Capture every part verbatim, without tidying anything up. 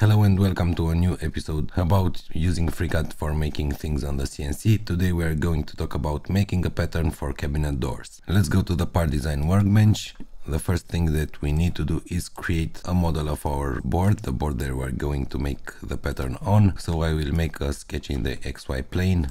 Hello and welcome to a new episode about using FreeCAD for making things on the C N C. Today we are going to talk about making a pattern for cabinet doors. Let's go to the part design workbench. The first thing that we need to do is create a model of our board, the board that we're going to make the pattern on. So I will make a sketch in the X Y plane,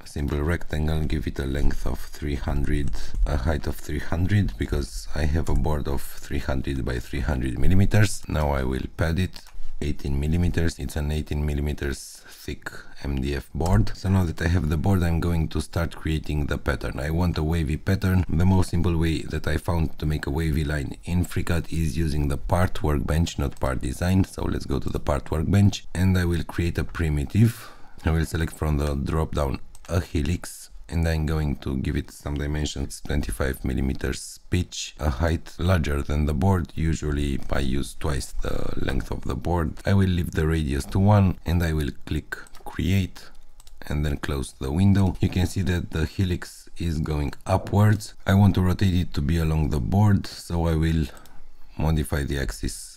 a simple rectangle, give it a length of three hundred, a height of three hundred, because I have a board of three hundred by three hundred millimeters. Now I will pad it eighteen millimeters. It's an eighteen millimeters thick M D F board. So now that I have the board, I'm going to start creating the pattern. I want a wavy pattern. The most simple way that I found to make a wavy line in FreeCAD is using the part workbench, not part design. So let's go to the part workbench and I will create a primitive. I will select from the drop down a helix and I'm going to give it some dimensions, twenty-five millimeters pitch, a height larger than the board. Usually I use twice the length of the board. I will leave the radius to one and I will click create and then close the window. You can see that the helix is going upwards. I want to rotate it to be along the board, so I will modify the axis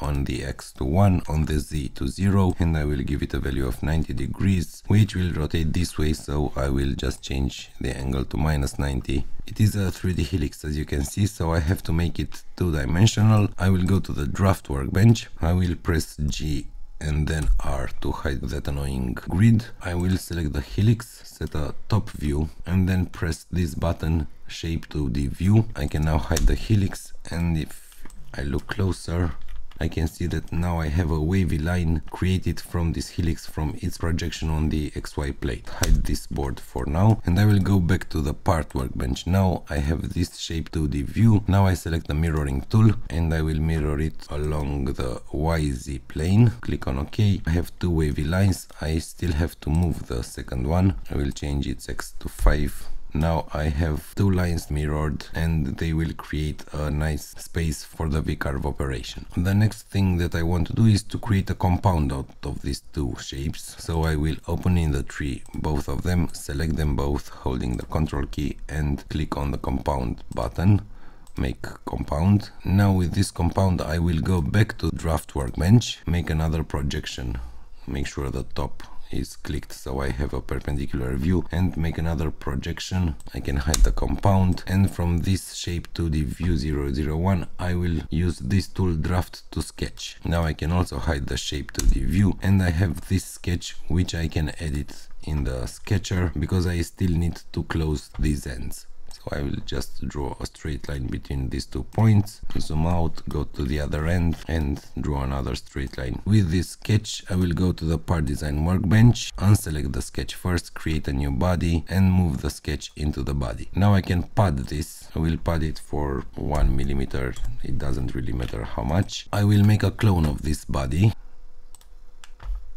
on the X to one, on the Z to zero, and I will give it a value of ninety degrees, which will rotate this way, so I will just change the angle to minus ninety. It is a three D helix, as you can see, so I have to make it two-dimensional. I will go to the draft workbench, I will press G and then R to hide that annoying grid. I will select the helix, set a top view, and then press this button, shape to the view. I can now hide the helix, and if I look closer, I can see that now I have a wavy line created from this helix, from its projection on the X Y plate. Hide this board for now and I will go back to the part workbench. Now I have this shape to the view. Now I select the mirroring tool and I will mirror it along the Y Z plane. Click on OK. I have two wavy lines. I still have to move the second one. I will change its X to five. Now I have two lines mirrored and they will create a nice space for the V-Carve operation. The next thing that I want to do is to create a compound out of these two shapes. So I will open in the tree both of them, select them both holding the control key and click on the compound button. Make compound. Now with this compound I will go back to draft workbench, make another projection, make sure the top is clicked so I have a perpendicular view, and make another projection. I can hide the compound, and from this shape to the view zero zero one I will use this tool draft to sketch. Now I can also hide the shape to the view and I have this sketch which I can edit in the sketcher because I still need to close these ends. So I will just draw a straight line between these two points, zoom out, go to the other end and draw another straight line. With this sketch I will go to the part design workbench, unselect the sketch first, create a new body and move the sketch into the body. Now I can pad this. I will pad it for one millimeter, it doesn't really matter how much. I will make a clone of this body.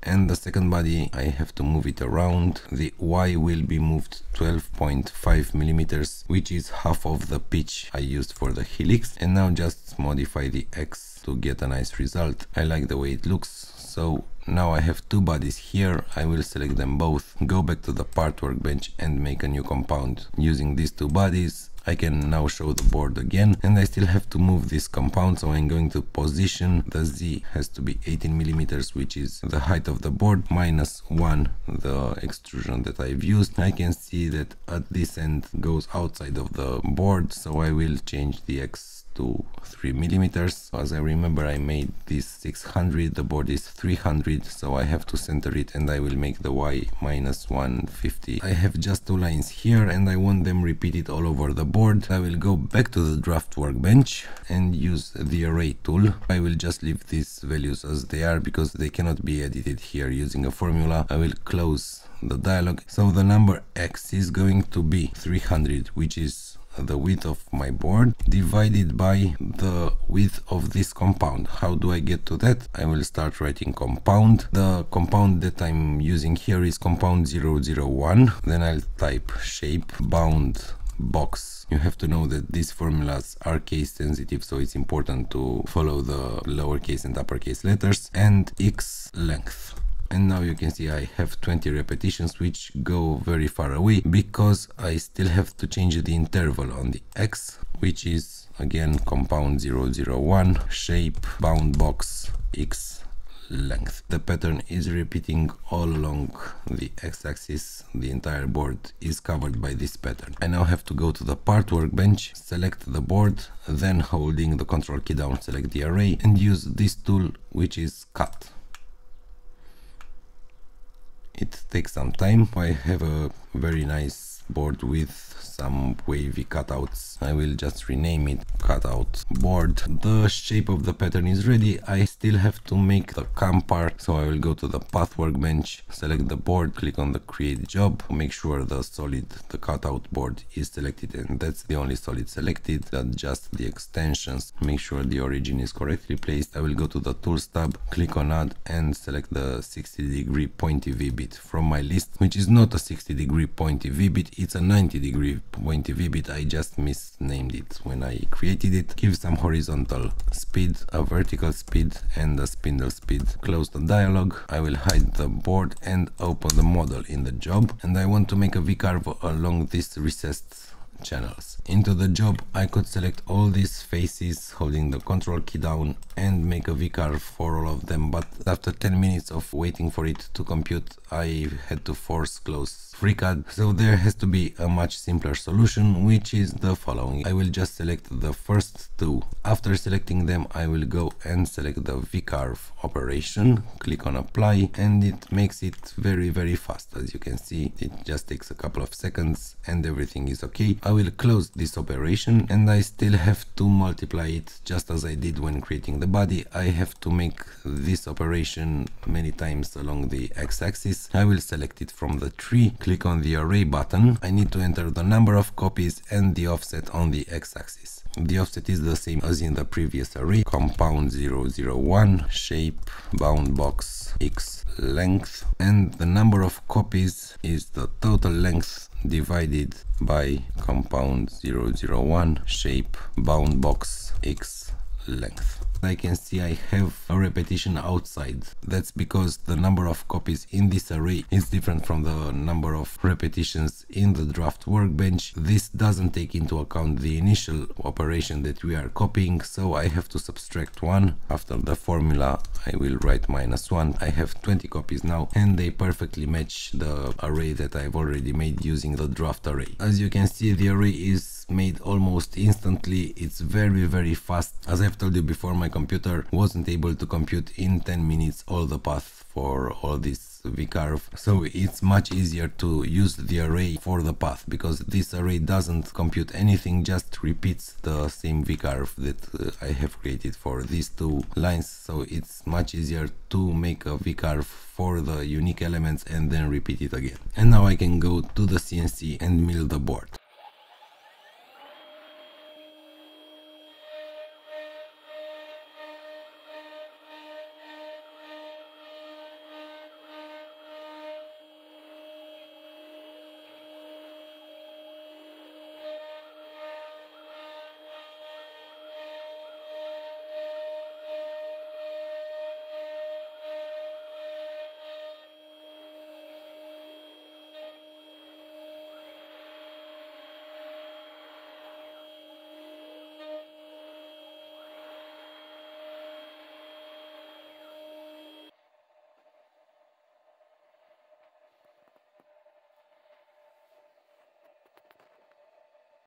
And the second body, I have to move it around. The Y will be moved twelve point five millimeters, which is half of the pitch I used for the helix. And now just modify the X to get a nice result. I like the way it looks. So now I have two bodies here. I will select them both, go back to the part workbench and make a new compound using these two bodies. I can now show the board again and I still have to move this compound, so I'm going to position. The Z has to be eighteen millimeters, which is the height of the board, minus one, the extrusion that I've used. I can see that at this end goes outside of the board, so I will change the X to three millimeters. As I remember, I made this six hundred, the board is three hundred, so I have to center it and I will make the Y minus one fifty. I have just two lines here and I want them repeated all over the board. I will go back to the draft workbench and use the array tool. I will just leave these values as they are because they cannot be edited here using a formula. I will close the dialog. So the number X is going to be three hundred, which is the width of my board, divided by the width of this compound. How do I get to that? I will start writing compound. The compound that I'm using here is compound zero zero one. Then I'll type shape bound box. You have to know that these formulas are case sensitive, so it's important to follow the lowercase and uppercase letters, and X length. And now you can see I have twenty repetitions, which go very far away because I still have to change the interval on the X, which is again compound zero zero one, shape, bound box, X length. The pattern is repeating all along the x-axis. The entire board is covered by this pattern. I now have to go to the part workbench, select the board, then holding the control key down, select the array and use this tool, which is cut. It takes some time. I have a very nice board with some wavy cutouts. I will just rename it cutout board. The shape of the pattern is ready. I still have to make the cam part, so I will go to the path workbench, select the board, click on the create job, make sure the solid, the cutout board is selected, and that's the only solid selected. Adjust the extensions, make sure the origin is correctly placed. I will go to the tools tab, click on add and select the sixty degree pointy V-bit from my list, which is not a sixty degree pointy V-bit, it's a ninety degree pointy V-bit. I just misnamed it when I created it. Give some horizontal speed, a vertical speed and a spindle speed. Close the dialog. I will hide the board and open the model in the job, and I want to make a V-carve along these recessed channels. Into the job I could select all these faces holding the control key down and make a V-carve for all of them, but after ten minutes of waiting for it to compute I had to force close FreeCAD, so there has to be a much simpler solution, which is the following. I will just select the first two. After selecting them I will go and select the V-carve operation, click on apply, and it makes it very very fast. As you can see, it just takes a couple of seconds and everything is okay. I will close this operation and I still have to multiply it just as I did when creating the body. I have to make this operation many times along the x-axis. I will select it from the tree, click on the array button. I need to enter the number of copies and the offset on the x-axis. The offset is the same as in the previous array, compound zero zero one, shape, bound box, x length, and the number of copies is the total length divided by compound zero zero one, shape, bound box, x length. I can see I have a repetition outside. That's because the number of copies in this array is different from the number of repetitions in the draft workbench. This doesn't take into account the initial operation that we are copying, so I have to subtract one. After the formula I will write minus one. I have twenty copies now and they perfectly match the array that I've already made using the draft array. As you can see, the array is made almost instantly. It's very very fast. As I've told you before, my computer wasn't able to compute in ten minutes all the path for all this V-carve, so it's much easier to use the array for the path, because this array doesn't compute anything, just repeats the same V-carve that uh, I have created for these two lines. So it's much easier to make a V-carve for the unique elements and then repeat it again. And now I can go to the C N C and mill the board.